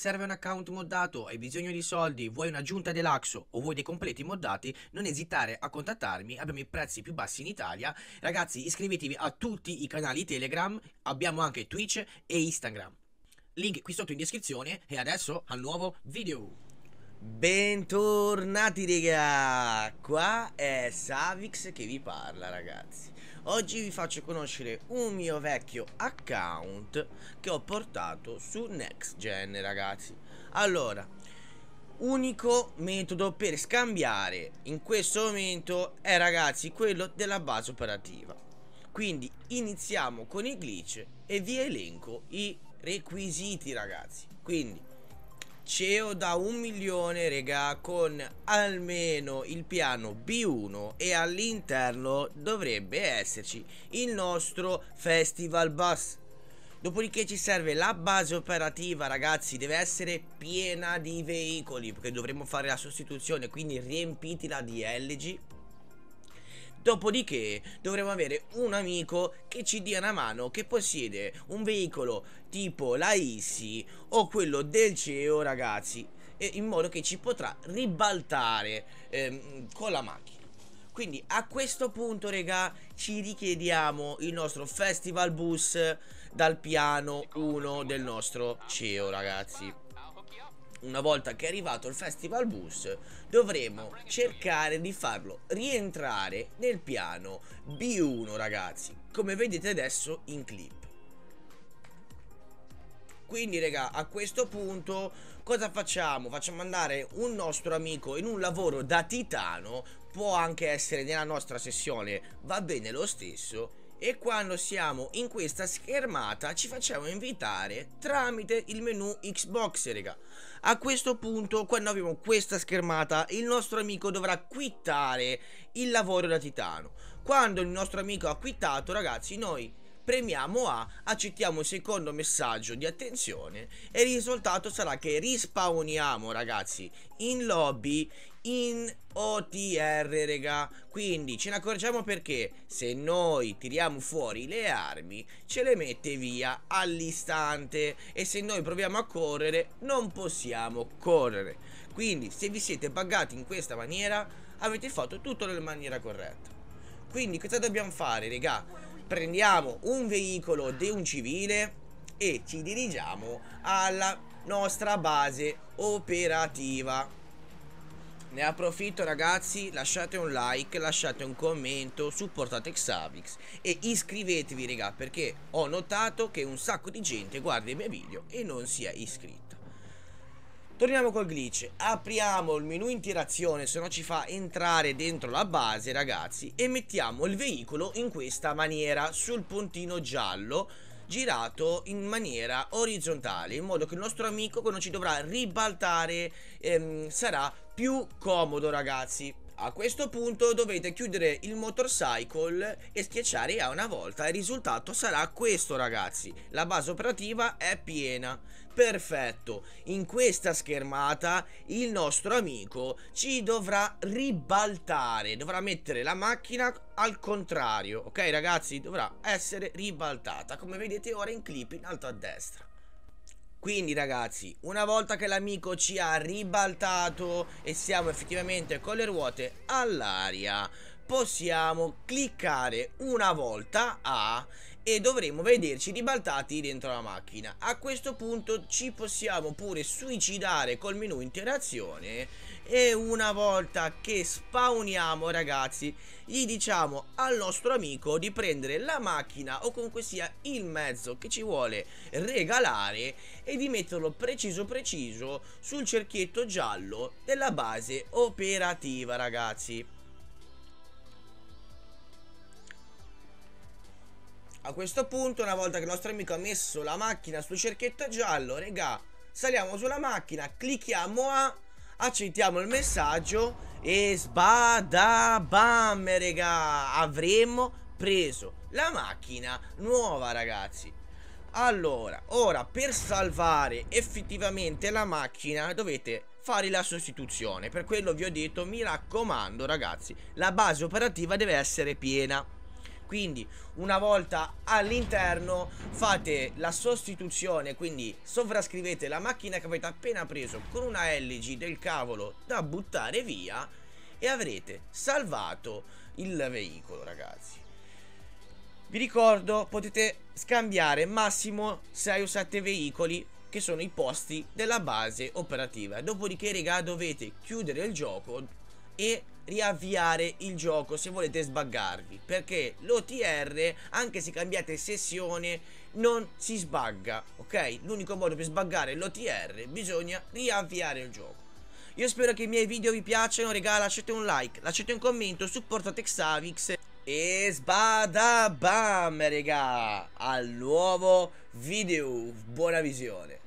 serve un account moddato, hai bisogno di soldi, vuoi un'aggiunta dell'Axo o vuoi dei completi moddati, non esitare a contattarmi, abbiamo i prezzi più bassi in Italia. Ragazzi, iscrivetevi a tutti i canali Telegram, abbiamo anche Twitch e Instagram. Link qui sotto in descrizione e adesso al nuovo video. Bentornati raga, qua è XsaviX che vi parla ragazzi. Oggi vi faccio conoscere un mio vecchio account che ho portato su Next Gen ragazzi. Allora, unico metodo per scambiare in questo momento è ragazzi quello della base operativa. Quindi iniziamo con i glitch e vi elenco i requisiti ragazzi. Quindi CEO da 1 milione regà, con almeno il piano B1, e all'interno dovrebbe esserci il nostro Festival Bus. Dopodiché ci serve la base operativa ragazzi, deve essere piena di veicoli perché dovremo fare la sostituzione, quindi riempitela di LG. Dopodiché dovremo avere un amico che ci dia una mano, che possiede un veicolo tipo la Issi o quello del CEO ragazzi, in modo che ci potrà ribaltare con la macchina. Quindi a questo punto regà ci richiediamo il nostro Festival Bus dal piano 1 del nostro CEO ragazzi. Una volta che è arrivato il Festival Bus dovremo cercare di farlo rientrare nel piano B1 ragazzi, come vedete adesso in clip. Quindi raga, a questo punto cosa facciamo? Facciamo andare un nostro amico in un lavoro da titano, può anche essere nella nostra sessione, va bene lo stesso. E quando siamo in questa schermata ci facciamo invitare tramite il menu XboX raga. A questo punto, quando abbiamo questa schermata, il nostro amico dovrà quittare il lavoro da titano. Quando il nostro amico ha quittato ragazzi, noi premiamo A, accettiamo il secondo messaggio di attenzione e il risultato sarà che rispawniamo ragazzi in lobby in OTR raga. Quindi ce ne accorgiamo perché se noi tiriamo fuori le armi ce le mette via all'istante, e se noi proviamo a correre non possiamo correre. Quindi se vi siete buggati in questa maniera avete fatto tutto nella maniera corretta. Quindi cosa dobbiamo fare raga? Prendiamo un veicolo di un civile e ci dirigiamo alla nostra base operativa. Ne approfitto ragazzi, lasciate un like, lasciate un commento, supportate XsaviX e iscrivetevi raga, perché ho notato che un sacco di gente guarda i miei video e non si è iscritta. Torniamo col glitch, apriamo il menu interazione, se no ci fa entrare dentro la base ragazzi, e mettiamo il veicolo in questa maniera sul puntino giallo girato in maniera orizzontale, in modo che il nostro amico quando ci dovrà ribaltare sarà più comodo ragazzi. A questo punto dovete chiudere il motorcycle e schiacciare A una volta, il risultato sarà questo ragazzi, la base operativa è piena, perfetto. In questa schermata il nostro amico ci dovrà ribaltare, dovrà mettere la macchina al contrario, ok ragazzi, dovrà essere ribaltata come vedete ora in clip in alto a destra. Quindi ragazzi, una volta che l'amico ci ha ribaltato e siamo effettivamente con le ruote all'aria, possiamo cliccare una volta A e dovremo vederci ribaltati dentro la macchina. A questo punto ci possiamo pure suicidare col menu interazione e una volta che spawniamo ragazzi gli diciamo al nostro amico di prendere la macchina o comunque sia il mezzo che ci vuole regalare e di metterlo preciso sul cerchietto giallo della base operativa ragazzi. A questo punto, una volta che il nostro amico ha messo la macchina sul cerchietto giallo, regà, saliamo sulla macchina, clicchiamo A, accettiamo il messaggio e sbadabam regà, avremo preso la macchina nuova ragazzi. Allora, ora per salvare effettivamente la macchina dovete fare la sostituzione, per quello vi ho detto, mi raccomando ragazzi, la base operativa deve essere piena. Quindi una volta all'interno fate la sostituzione, quindi sovrascrivete la macchina che avete appena preso con una LG del cavolo da buttare via e avrete salvato il veicolo, ragazzi. Vi ricordo, potete scambiare massimo 6 o 7 veicoli, che sono i posti della base operativa. Dopodiché, raga, dovete chiudere il gioco e riavviare il gioco se volete sbaggarvi, perché l'OTR, anche se cambiate sessione, non si sbagga, ok? L'unico modo per sbaggare l'OTR, bisogna riavviare il gioco. Io spero che i miei video vi piacciono, raga, lasciate un like, lasciate un commento, supportate XsaviX e sbada bam, raga, al nuovo video. Buona visione.